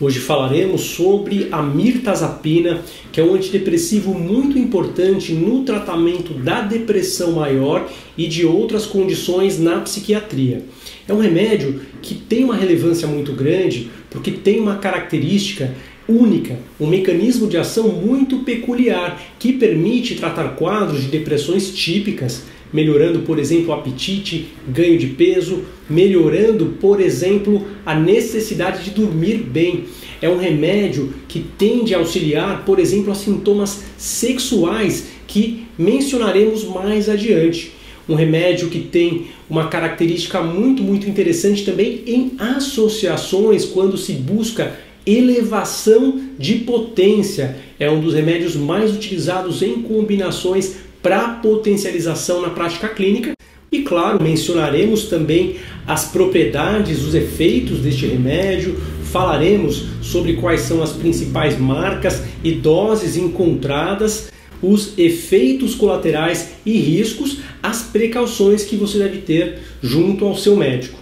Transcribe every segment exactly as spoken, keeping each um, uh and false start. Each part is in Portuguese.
Hoje falaremos sobre a mirtazapina, que é um antidepressivo muito importante no tratamento da depressão maior e de outras condições na psiquiatria. É um remédio que tem uma relevância muito grande porque tem uma característica única, um mecanismo de ação muito peculiar que permite tratar quadros de depressões típicas, melhorando, por exemplo, o apetite, ganho de peso, melhorando, por exemplo, a necessidade de dormir bem. É um remédio que tende a auxiliar, por exemplo, a sintomas sexuais que mencionaremos mais adiante. Um remédio que tem uma característica muito, muito interessante também em associações quando se busca elevação de potência. É um dos remédios mais utilizados em combinações para potencialização na prática clínica. E claro, mencionaremos também as propriedades, os efeitos deste remédio, falaremos sobre quais são as principais marcas e doses encontradas, os efeitos colaterais e riscos, as precauções que você deve ter junto ao seu médico.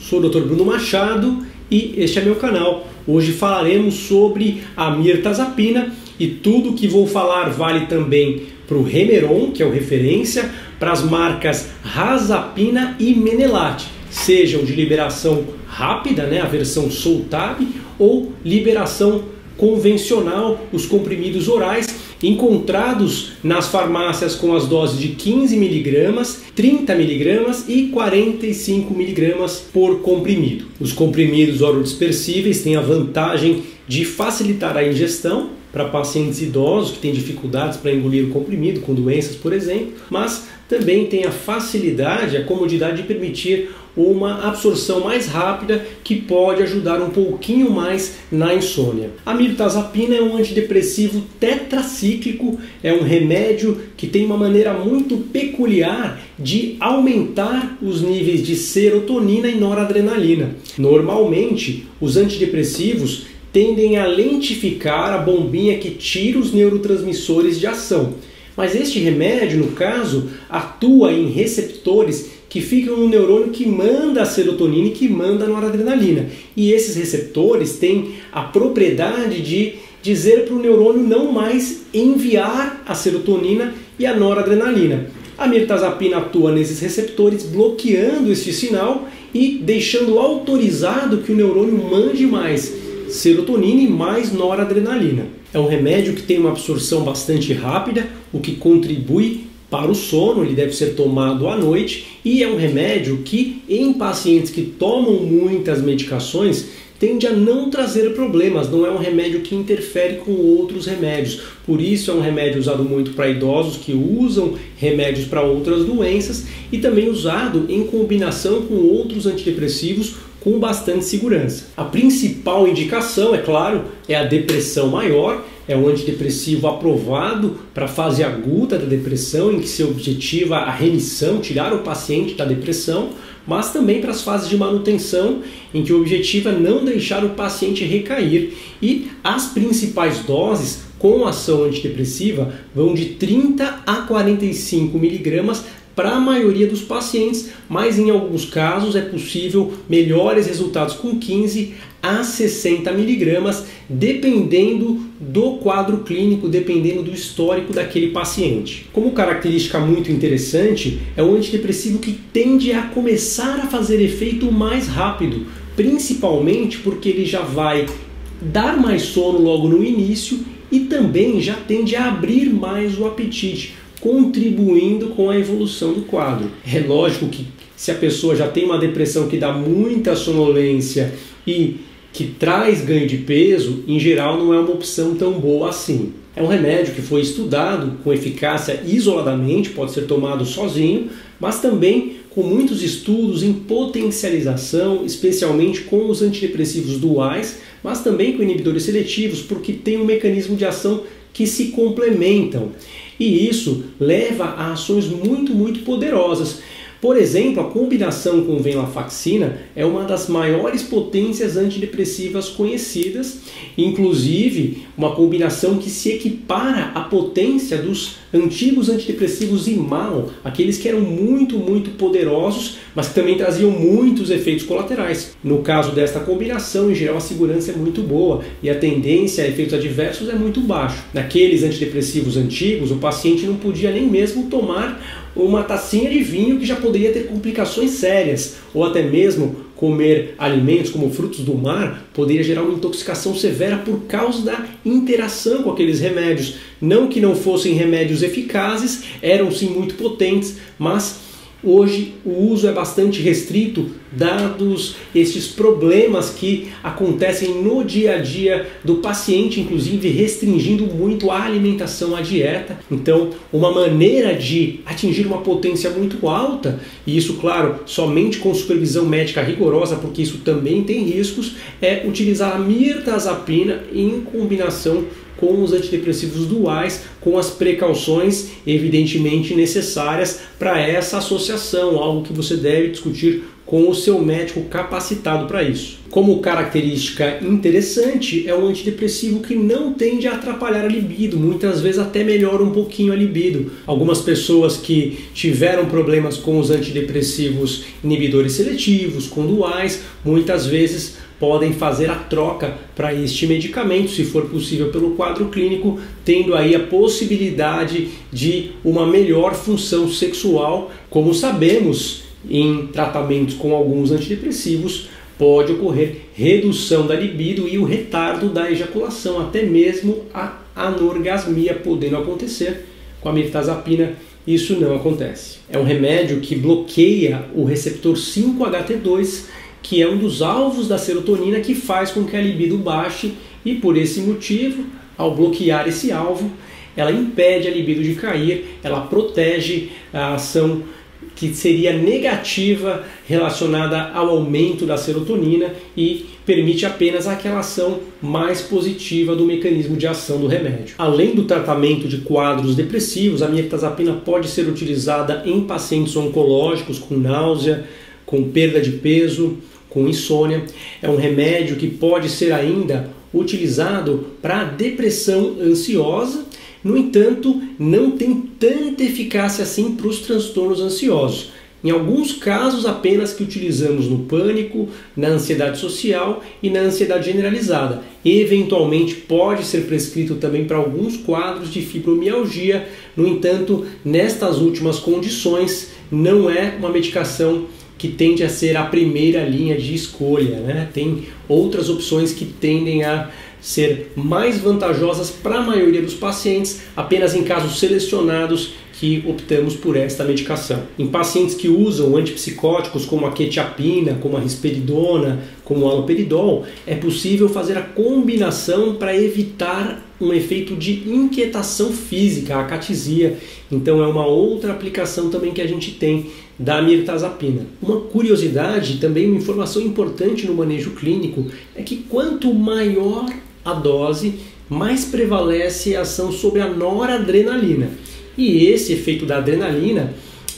Sou o doutor Bruno Machado e este é meu canal. Hoje falaremos sobre a mirtazapina e tudo que vou falar vale também para o Remeron, que é o referência, para as marcas Razapina e Menelat, sejam de liberação rápida, né, a versão Soltab, ou liberação convencional, os comprimidos orais, encontrados nas farmácias com as doses de quinze miligramas, trinta miligramas e quarenta e cinco miligramas por comprimido. Os comprimidos orodispersíveis têm a vantagem de facilitar a ingestão para pacientes idosos que têm dificuldades para engolir o comprimido, com doenças, por exemplo, mas também tem a facilidade, a comodidade de permitir uma absorção mais rápida que pode ajudar um pouquinho mais na insônia. A mirtazapina é um antidepressivo tetracíclico, é um remédio que tem uma maneira muito peculiar de aumentar os níveis de serotonina e noradrenalina. Normalmente, os antidepressivos tendem a lentificar a bombinha que tira os neurotransmissores de ação. Mas este remédio, no caso, atua em receptores que ficam no neurônio que manda a serotonina e que manda a noradrenalina. E esses receptores têm a propriedade de dizer para o neurônio não mais enviar a serotonina e a noradrenalina. A mirtazapina atua nesses receptores, bloqueando este sinal e deixando autorizado que o neurônio mande mais serotonina e mais noradrenalina. É um remédio que tem uma absorção bastante rápida, o que contribui para o sono, ele deve ser tomado à noite, e é um remédio que, em pacientes que tomam muitas medicações, tende a não trazer problemas, não é um remédio que interfere com outros remédios. Por isso é um remédio usado muito para idosos que usam remédios para outras doenças e também usado em combinação com outros antidepressivos com bastante segurança. A principal indicação, é claro, é a depressão maior. É um antidepressivo aprovado para a fase aguda da depressão, em que se objetiva a remissão, tirar o paciente da depressão, mas também para as fases de manutenção, em que o objetivo é não deixar o paciente recair. E as principais doses com ação antidepressiva vão de trinta a quarenta e cinco miligramas para a maioria dos pacientes, mas em alguns casos é possível melhores resultados com quinze a sessenta miligramas, dependendo do quadro clínico, dependendo do histórico daquele paciente. Como característica muito interessante, é um antidepressivo que tende a começar a fazer efeito mais rápido, principalmente porque ele já vai dar mais sono logo no início e também já tende a abrir mais o apetite, contribuindo com a evolução do quadro. É lógico que se a pessoa já tem uma depressão que dá muita sonolência e que traz ganho de peso, em geral não é uma opção tão boa assim. É um remédio que foi estudado com eficácia isoladamente, pode ser tomado sozinho, mas também com muitos estudos em potencialização, especialmente com os antidepressivos duais, mas também com inibidores seletivos, porque tem um mecanismo de ação que se complementam. E isso leva a ações muito, muito poderosas. Por exemplo, a combinação com venlafaxina é uma das maiores potências antidepressivas conhecidas, inclusive uma combinação que se equipara à potência dos antigos antidepressivos I M A O, aqueles que eram muito, muito poderosos, mas que também traziam muitos efeitos colaterais. No caso desta combinação, em geral, a segurança é muito boa e a tendência a efeitos adversos é muito baixa. Naqueles antidepressivos antigos, o paciente não podia nem mesmo tomar uma tacinha de vinho, que já poderia ter complicações sérias, ou até mesmo comer alimentos como frutos do mar poderia gerar uma intoxicação severa por causa da interação com aqueles remédios. Não que não fossem remédios eficazes, eram sim muito potentes, mas hoje o uso é bastante restrito, dados estes problemas que acontecem no dia a dia do paciente, inclusive restringindo muito a alimentação, a dieta. Então, uma maneira de atingir uma potência muito alta, e isso, claro, somente com supervisão médica rigorosa, porque isso também tem riscos, é utilizar a mirtazapina em combinação com os antidepressivos duais, com as precauções evidentemente necessárias para essa associação, algo que você deve discutir com o seu médico capacitado para isso. Como característica interessante, é um antidepressivo que não tende a atrapalhar a libido, muitas vezes até melhora um pouquinho a libido. Algumas pessoas que tiveram problemas com os antidepressivos inibidores seletivos, com duais, muitas vezes podem fazer a troca para este medicamento, se for possível pelo quadro clínico, tendo aí a possibilidade de uma melhor função sexual. Como sabemos, em tratamentos com alguns antidepressivos, pode ocorrer redução da libido e o retardo da ejaculação, até mesmo a anorgasmia podendo acontecer. Com a mirtazapina, isso não acontece. É um remédio que bloqueia o receptor cinco H T dois, que é um dos alvos da serotonina, que faz com que a libido baixe, e por esse motivo, ao bloquear esse alvo, ela impede a libido de cair, ela protege a ação que seria negativa relacionada ao aumento da serotonina e permite apenas aquela ação mais positiva do mecanismo de ação do remédio. Além do tratamento de quadros depressivos, a mirtazapina pode ser utilizada em pacientes oncológicos com náusea, com perda de peso, com insônia. É um remédio que pode ser ainda utilizado para depressão ansiosa. No entanto, não tem tanta eficácia assim para os transtornos ansiosos. Em alguns casos apenas que utilizamos no pânico, na ansiedade social e na ansiedade generalizada. Eventualmente pode ser prescrito também para alguns quadros de fibromialgia. No entanto, nestas últimas condições, não é uma medicação que tende a ser a primeira linha de escolha, né? Tem outras opções que tendem a ser mais vantajosas para a maioria dos pacientes, apenas em casos selecionados que optamos por esta medicação. Em pacientes que usam antipsicóticos como a quetiapina, como a risperidona, como o haloperidol, é possível fazer a combinação para evitar um efeito de inquietação física, a acatisia. Então é uma outra aplicação também que a gente tem da mirtazapina. Uma curiosidade, também uma informação importante no manejo clínico, é que quanto maior a dose, mais prevalece a ação sobre a noradrenalina. E esse efeito da adrenalina,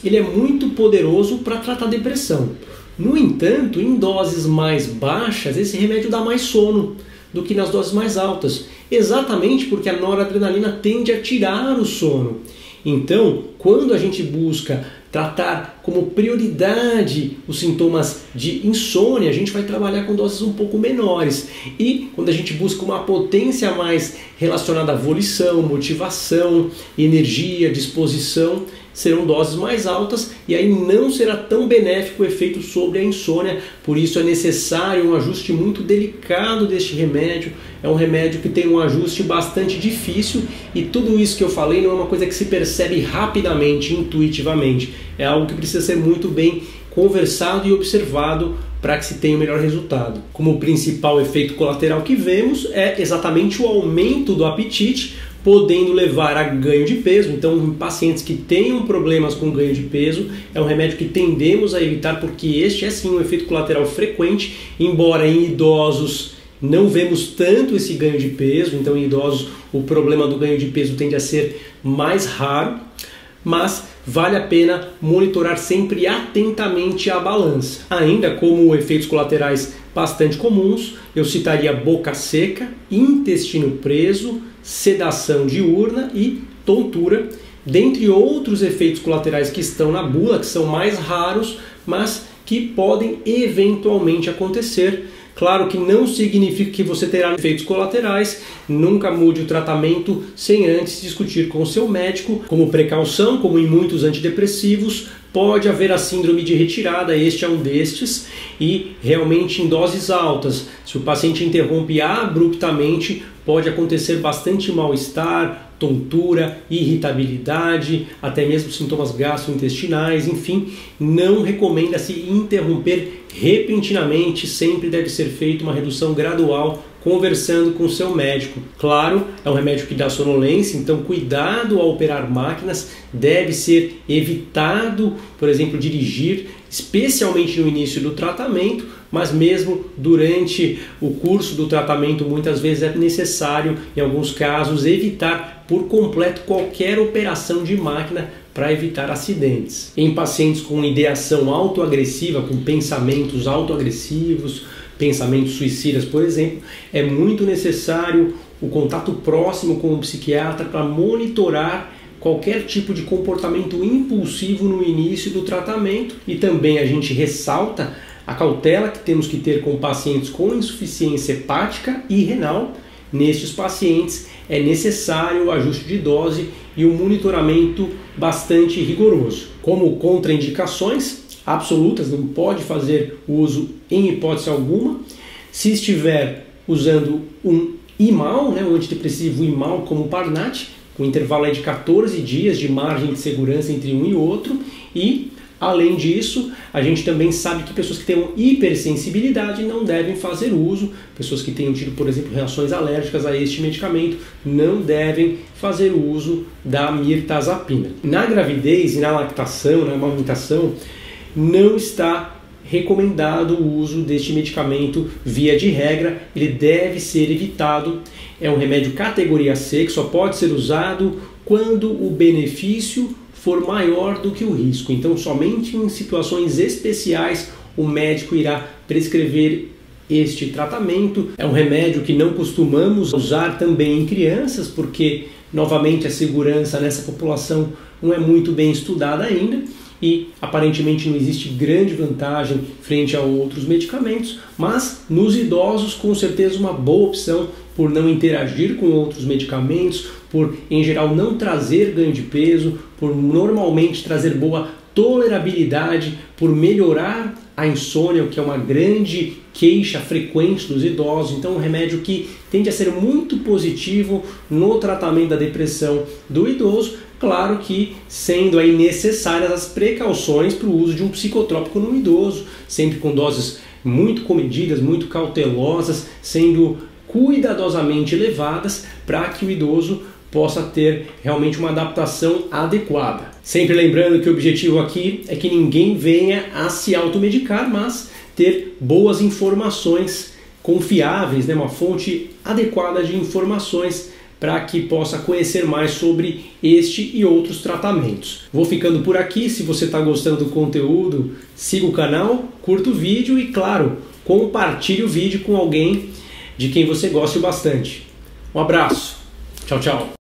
ele é muito poderoso para tratar depressão. No entanto, em doses mais baixas, esse remédio dá mais sono do que nas doses mais altas, exatamente porque a noradrenalina tende a tirar o sono. Então, quando a gente busca tratar como prioridade os sintomas de insônia, a gente vai trabalhar com doses um pouco menores. E quando a gente busca uma potência mais relacionada à volição, motivação, energia, disposição, serão doses mais altas e aí não será tão benéfico o efeito sobre a insônia. Por isso é necessário um ajuste muito delicado deste remédio. É um remédio que tem um ajuste bastante difícil e tudo isso que eu falei não é uma coisa que se percebe rapidamente, intuitivamente. É algo que precisa ser muito bem conversado e observado para que se tenha o melhor resultado. Como principal efeito colateral que vemos é exatamente o aumento do apetite, podendo levar a ganho de peso. Então, em pacientes que tenham problemas com ganho de peso, é um remédio que tendemos a evitar, porque este é sim um efeito colateral frequente, embora em idosos não vemos tanto esse ganho de peso. Então, em idosos, o problema do ganho de peso tende a ser mais raro, mas vale a pena monitorar sempre atentamente a balança. Ainda como efeitos colaterais bastante comuns, eu citaria boca seca, intestino preso, sedação diurna e tontura, dentre outros efeitos colaterais que estão na bula, que são mais raros, mas que podem eventualmente acontecer. Claro que não significa que você terá efeitos colaterais, nunca mude o tratamento sem antes discutir com o seu médico. Como precaução, como em muitos antidepressivos, pode haver a síndrome de retirada, este é um destes, e realmente em doses altas. Se o paciente interrompe abruptamente, pode acontecer bastante mal-estar, tontura, irritabilidade, até mesmo sintomas gastrointestinais, enfim, não recomenda-se interromper repentinamente, sempre deve ser feita uma redução gradual, conversando com o seu médico. Claro, é um remédio que dá sonolência, então cuidado ao operar máquinas, deve ser evitado, por exemplo, dirigir, especialmente no início do tratamento, mas mesmo durante o curso do tratamento, muitas vezes é necessário, em alguns casos, evitar por completo qualquer operação de máquina, para evitar acidentes. Em pacientes com ideação autoagressiva, com pensamentos autoagressivos, pensamentos suicidas, por exemplo, é muito necessário o contato próximo com o psiquiatra para monitorar qualquer tipo de comportamento impulsivo no início do tratamento. E também a gente ressalta a cautela que temos que ter com pacientes com insuficiência hepática e renal. Nestes pacientes é necessário o ajuste de dose e um monitoramento bastante rigoroso. Como contraindicações absolutas, não pode fazer uso em hipótese alguma. Se estiver usando um I M A O, né, um antidepressivo I M A O como Parnate, o intervalo é de quatorze dias de margem de segurança entre um e outro. E, além disso, a gente também sabe que pessoas que tenham hipersensibilidade não devem fazer uso. Pessoas que tenham tido, por exemplo, reações alérgicas a este medicamento não devem fazer uso da mirtazapina. Na gravidez e na lactação, na amamentação, não está recomendado o uso deste medicamento via de regra. Ele deve ser evitado. É um remédio categoria C que só pode ser usado quando o benefício for maior do que o risco. Então, somente em situações especiais, o médico irá prescrever este tratamento. É um remédio que não costumamos usar também em crianças, porque, novamente, a segurança nessa população não é muito bem estudada ainda e, aparentemente, não existe grande vantagem frente a outros medicamentos, mas, nos idosos, com certeza, uma boa opção por não interagir com outros medicamentos, por, em geral, não trazer ganho de peso, por normalmente trazer boa tolerabilidade, por melhorar a insônia, que é uma grande queixa frequente dos idosos. Então, um remédio que tende a ser muito positivo no tratamento da depressão do idoso, claro que sendo aí necessárias as precauções para o uso de um psicotrópico no idoso, sempre com doses muito comedidas, muito cautelosas, sendo cuidadosamente elevadas para que o idoso possa ter realmente uma adaptação adequada. Sempre lembrando que o objetivo aqui é que ninguém venha a se automedicar, mas ter boas informações confiáveis, né? Uma fonte adequada de informações para que possa conhecer mais sobre este e outros tratamentos. Vou ficando por aqui. Se você está gostando do conteúdo, siga o canal, curta o vídeo e, claro, compartilhe o vídeo com alguém de quem você goste bastante. Um abraço. Tchau, tchau.